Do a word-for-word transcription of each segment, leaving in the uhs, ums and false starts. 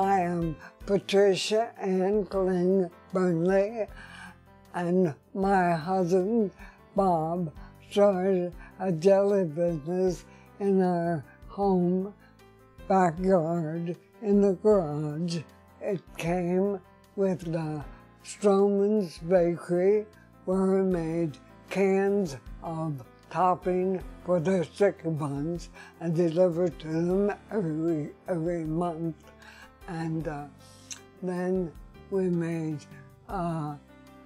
I am Patricia Ann Kling Burnley, and my husband, Bob, started a deli business in our home backyard in the garage. It came with the Stroman's Bakery, where we made cans of topping for their sick buns and delivered to them every, every month. And uh, then we made uh,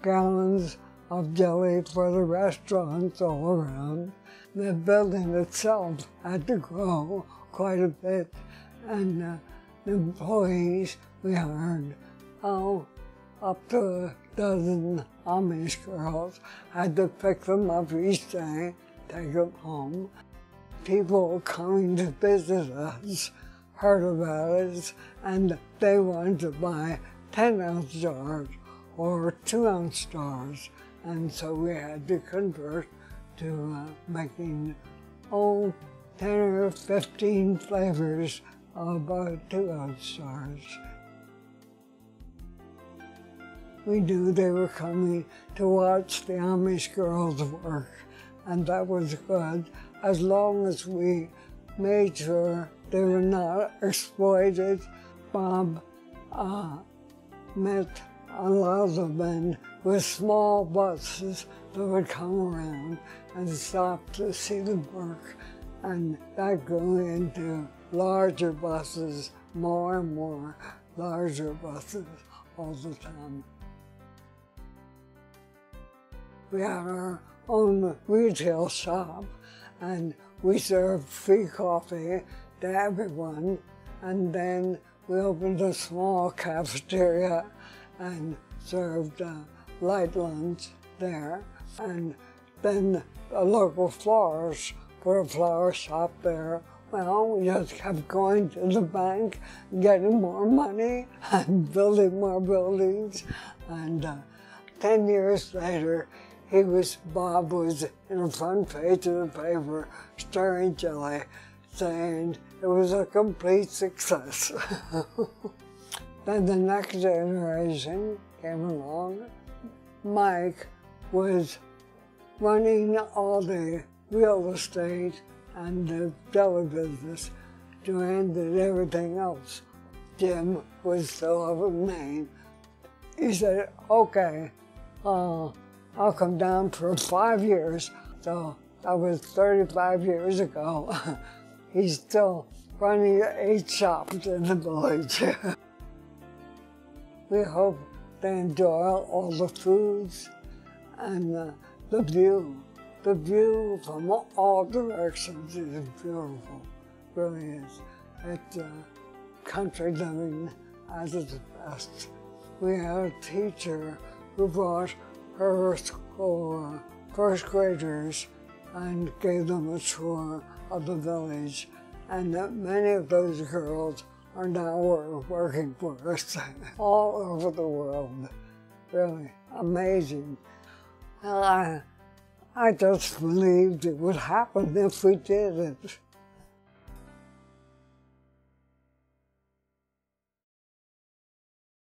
gallons of jelly for the restaurants all around. The building itself had to grow quite a bit, and uh, the employees we hired, oh, up to a dozen Amish girls, had to pick them up each day, take them home. People coming to visit us heard about us, and they wanted to buy ten ounce jars or two ounce jars, and so we had to convert to uh, making, oh, ten or fifteen flavors of uh, two ounce jars. We knew they were coming to watch the Amish girls work, and that was good, as long as we made sure they were not exploited. Bob uh, met a lot of men with small buses that would come around and stop to see them work, and that grew into larger buses, more and more larger buses all the time. We had our own retail shop, and we served free coffee to everyone, and then we opened a small cafeteria and served uh, light lunch there, and then a local florist put a flower shop there. Well, we just kept going to the bank, getting more money and building more buildings, and uh, ten years later, He was, Bob was in the front page of the paper, stirring jelly, saying it was a complete success. Then the next generation came along. Mike was running all the real estate and the jelly business. Joanne did everything else. Jim was still up in Maine. He said, okay, uh, I'll come down for five years. So that was thirty-five years ago. He's still running eight shops in the village. We hope they enjoy all the foods and uh, the view. The view from all directions is beautiful, really is. It's uh, country living at its best. We had a teacher who brought her school uh, first graders and gave them a tour of the village, and that many of those girls are now working for us all over the world. Really amazing. Well, I, I just believed it would happen if we did it.